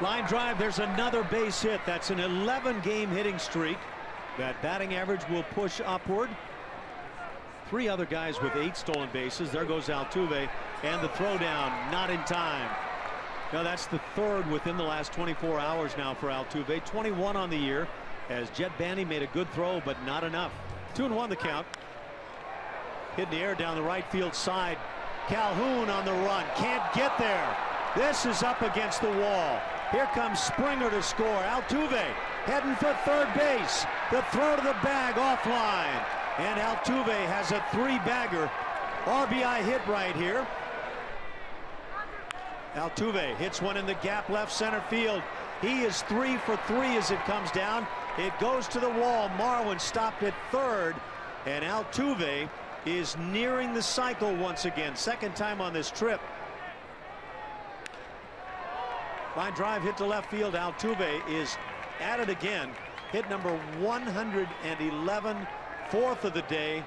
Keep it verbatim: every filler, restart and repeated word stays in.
Line drive. There's another base hit. That's an eleven game hitting streak. That batting average will push upward. Three other guys with eight stolen bases. There goes Altuve, and the throw down not in time. Now that's the third within the last twenty-four hours now for Altuve. twenty-one on the year, as Jed Bandy made a good throw but not enough. Two and one the count. Hit in the air down the right field side. Calhoun on the run, can't get there. This is up against the wall. Here comes Springer to score. Altuve heading for third base. The throw to the bag offline, and Altuve has a three-bagger. R B I hit right here. Altuve hits one in the gap left center field. He is three for three as it comes down. It goes to the wall. Marwin stopped at third, and Altuve is nearing the cycle once again. Second time on this trip. Line drive hit to left field. Altuve is at it again. Hit number one hundred eleven, fourth of the day.